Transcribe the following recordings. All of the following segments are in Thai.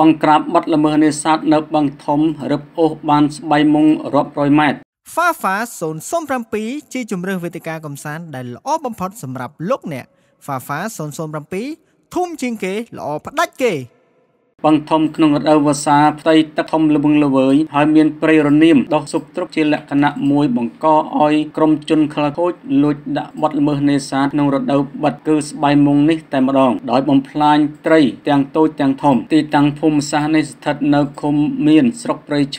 บังกราบบัดละเมอในสัตว์นับบางทมหรือบโอบานใบมงรอบรอยไม้ฟ้าฟ้าสนส้มรำปีจีจุ่มเรือเวติกากำสันได้หล่อบำพดสำหรับลูกเนี่ยฟ้าฟ้าสนส้มรำปีทุ่มจิงเกลหล่อพัดดัดเกบางทมขนมอวสาไตตะทมละบึงละเวยหายเมียนเปรรนิมดอกสุบตรกจีละคณะมวยบังกออ้อยกรมจนคลาโคตหลุดดะบัดเมือในสารนงรถเดาบัดกือสบายมงนิแต่มาดองดอยบอมพลายไตรแตงโตแตงทมตีตังภูมิสาในสถัดนคมเมียนสรกไรโฉ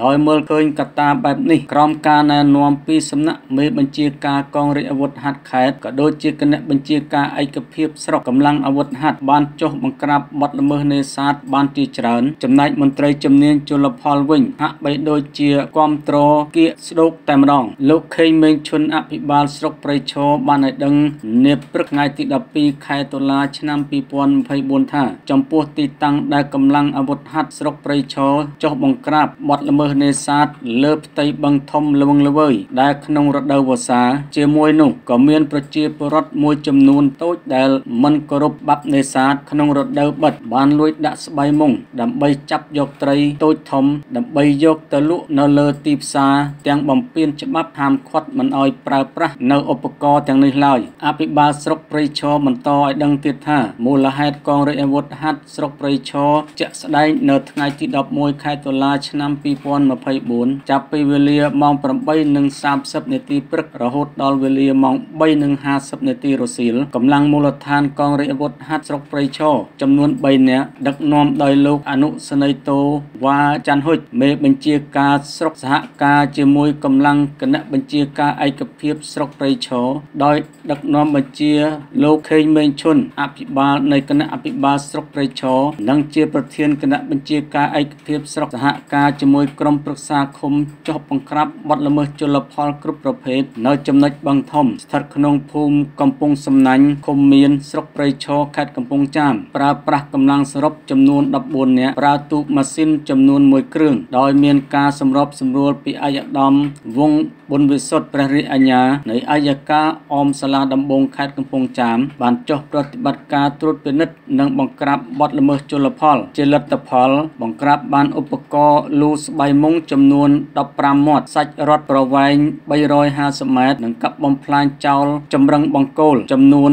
ดอยเมือเคยกตาแบบนี้กรอมการนานวมปีสำนักเมบัญชีการกองเรืออวดหัดแขกก็โดยจีกันบัญชีการไอกระเพียบสรกกำลังอวดหัดบานโจบังกราบบัดเมือในสารบ้านที่เจริญจำนายมนตรีจำเนียนจุลพลวิ่งหะไปโดยเจียความโตรเกียสโลกแต่มรองโลกเคยเมืองชนอภิบาลสโลกประชาบ้านในดังเนปรึกไงติดปีไขตุลาชนามปีปอนไพบุญท่าจำพวกติตังได้กำลังอวดหัดสโลกประชาเจ้าบังกราบบัดละเมอในศาสตร์เลิบไตบังทมละวังละเว่ยได้ขนงระดาวสาเจียมวยหนุ่มก็เมียนประเจียปรดมวยจำนวนโต๊ดเดลมันกรบบับในศาสตร์ขนงระดาวบัดบ้านลุยดัสใบมงดับใบจับยกไตรโตทมดับใบยกตะลุนเลตีบซาแตงบ่มเปลี่ยนฉบับหามควัดมันอ้อยปราประนอุปกรณ์แตงในลอยอภิบาลสรกปริชอมันต่อยดังติดท่ามูลเหตุกองเรือวดหัดสรกปริชอจะสได้เนื้อไงที่ดับมวยไขตุลาชนามปีปอนมาไพบุญจับไปเวลีมองประใบ130นาทีปรึกระหดดอลเวลีมองใบ150นาทีรศิลกำลังมูลฐานกองเรือวดหัดสรกปริชอจำนวนใบเนี้ยดักนอมโดยโลกอนุสนัยโตวาจันหุเมบัญชีการสรกสหการเจมวยกำลังคณะบัญชีการไอกระเพียบสรกไรโฉโดยดักนอมบัญชีโลกเคยเมืองชนอภิบาลในคณะอภิบาลสรกไรโฉดังเจียประเทียนคณะบัญชีการไอกระเพียบสรกสหการเจมวยกรมปรึกษาคมจบบังครับบัดละเมอจุลพลกรุปประเภทในจำนวนบางทมสถัดขนงภูมิกำปงสำนันคมเมียนสรกไรโฉขัดกำปงจามปราประกำลังสรบจำนวนดับบนเนี่ยประตูมาสิ้นจำนวนมวยเครื่องโดยเมียนกาสำรบสำรวจปีอายดำวงบนวิสดประริอัญญาในอายกาอมสลาดำบงคัดกำพงจามบานจบปฏิบัติการตรวจเป็นนิดนังบังกราบบัดละเมอจุลพลเจริญตะพลบังกราบบานอุปกรณ์ลูสใบมงจำนวนดับปรามอดสัจรถประวัย350 เมตรหนังกับบอมพลานเจ้าจำรังบังโกลจำนวน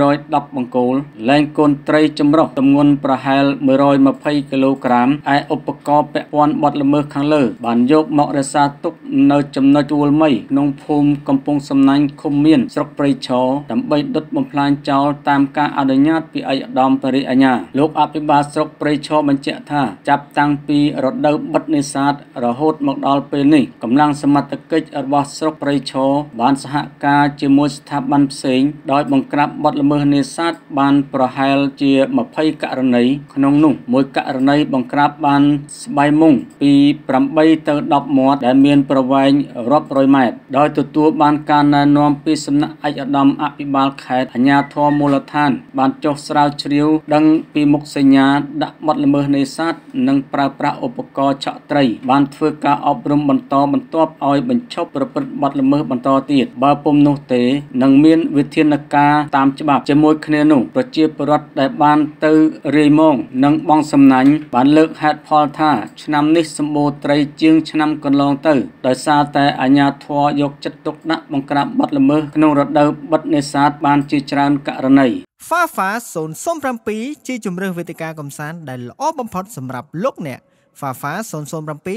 210บังโกลแรงกลไตรจำรบจำนวนประหารเมื่อรอยมาไพกิโลกรัมไออุปกรณ์แปะปอนบัดละเมอขังเลือบานยกเมาะระซาตุกในจำนวนตัวไม่นงภูมิกำปงสำนันคมเมียนสรกปริชอดำใบดดบอมพลานเจ้าตามการอนุญาตปีอายดอมปริอัญญาโลกอภิบาลสรกปริชอบัญเจท่าจับตังปีรถเดิมบัดในศาสตร์ระหดมักดอลเปนี่กำลังสมัติกิจอวสรกปริชอบานสหการเจมวยสถาบันเสงดอยบังกราบบัดละเมอในศาสตร์บานประหารเจมาไพกรณีขนงนุ่มมวยกรณีบังกราบบันสบายมุ่งปีปรำใบเติร์ดหมอดแต่เมียนประวัยรอบรอยไม้โดยตัวบานการนานอมปีสำนักอายดำอภิบาลแขกอัญญาทอมูลทานบานจกสราวเชียวดังปีมุกสัญญาดับมัดละเมอในศาสตร์นังปราประอุปกรณ์เฉาะไตรบานเฟื่อการอบรมบรรทอบรรทบอ้อยบรรชอบประพฤติมัดละเมอบรรทอตีดบาปมโนเตนังเมียนวิเทียนกาตามฉบับเจมวยคเนนุ่มประเจี๊ยบรัดแต่บานเตอเรมงนังบองสำนันบานเลิกแฮดพอลท่าชนำนิสมโบไตรเจียงชนำกันลองเตอโดยซาแต่อัญญาทอยกจัดตกนักบังกราบบัดละเมอขนงรถเดิมบัดในศาสตร์บานจีจรานกะระไนฟ้าฟ้าสนส้มรำปีจีจุ่มเรือเวติกากำสันได้หล่อบำพดสำหรับลูกเนี่ยฟ้าฟ้าสนส้มรำปี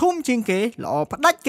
ทุ่มจิงเกหล่อพัดดัดเก